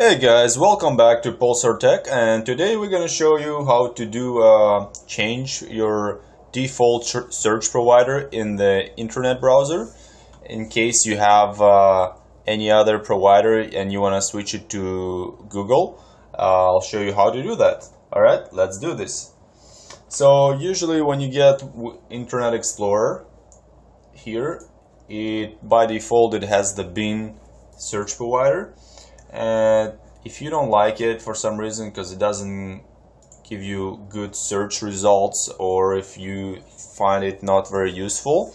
Hey guys, welcome back to Pulsar Tech, and today we're going to show you how to do change your default search provider in the internet browser in case you have any other provider and you want to switch it to Google. I'll show you how to do that. Alright, let's do this. So usually when you get Internet Explorer here, by default it has the Bing search provider. And if you don't like it for some reason because it doesn't give you good search results, or if you find it not very useful,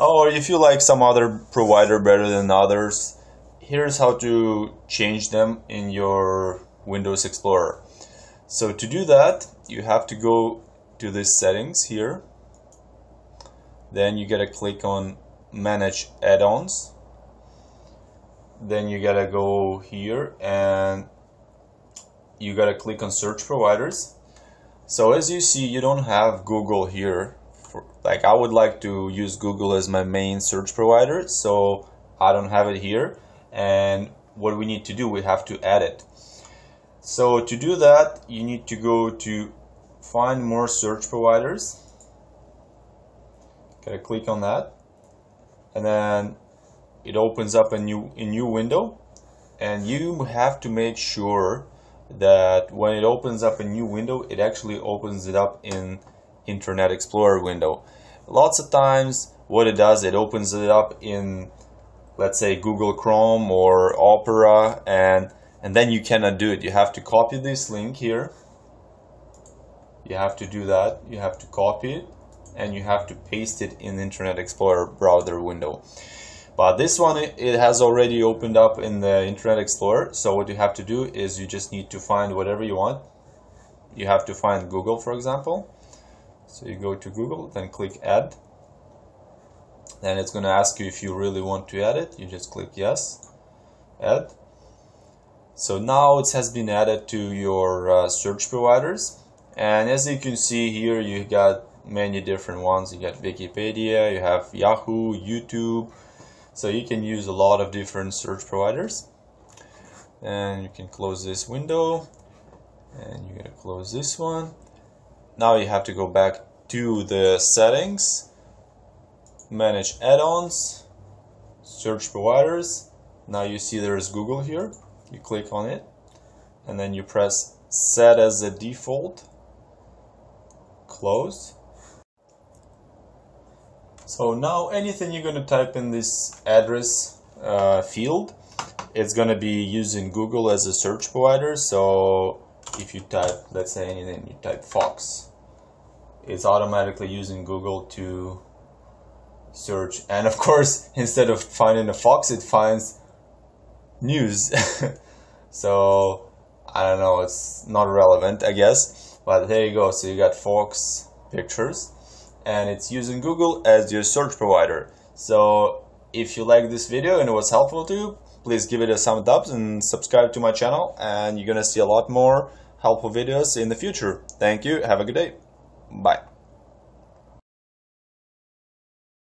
or if you like some other provider better than others, here's how to change them in your Windows Explorer. So to do that, you have to go to this settings here, then you gotta click on manage add-ons. Then you gotta go here and you gotta click on search providers. So as you see, you don't have Google here. Like, I would like to use Google as my main search provider, so I don't have it here. And what we need to do, we have to add it. So to do that, you need to go to find more search providers. Gotta click on that, and then it opens up a new window, and you have to make sure that when it opens up a new window, it actually opens it up in Internet Explorer window. Lots of times what it does, it opens it up in, let's say, Google Chrome or Opera, and then you cannot do it. You have to copy this link here. You have to do that. You have to copy it and you have to paste it in Internet Explorer browser window. But this one, it has already opened up in the Internet Explorer, so what you have to do is you just need to find whatever you want. You have to find Google, for example. So you go to Google, then click add. Then it's going to ask you if you really want to add it. You just click yes, add. So now it has been added to your search providers. And as you can see here, you got many different ones. You got Wikipedia, you have Yahoo, YouTube. So you can use a lot of different search providers. And you can close this window, and you're gonna close this one. Now you have to go back to the settings, manage add-ons, search providers. Now you see there is Google here. You click on it, and then you press set as a default, close. So now anything you're going to type in this address field, it's going to be using Google as a search provider. So if you type, let's say anything, you type Fox, it's automatically using Google to search. And of course, instead of finding a fox, it finds news. So I don't know, it's not relevant, I guess. But there you go. So you got Fox pictures. And it's using Google as your search provider. So if you like this video and it was helpful to you, please give it a thumbs up and subscribe to my channel, and you're gonna see a lot more helpful videos in the future. Thank you, have a good day, bye.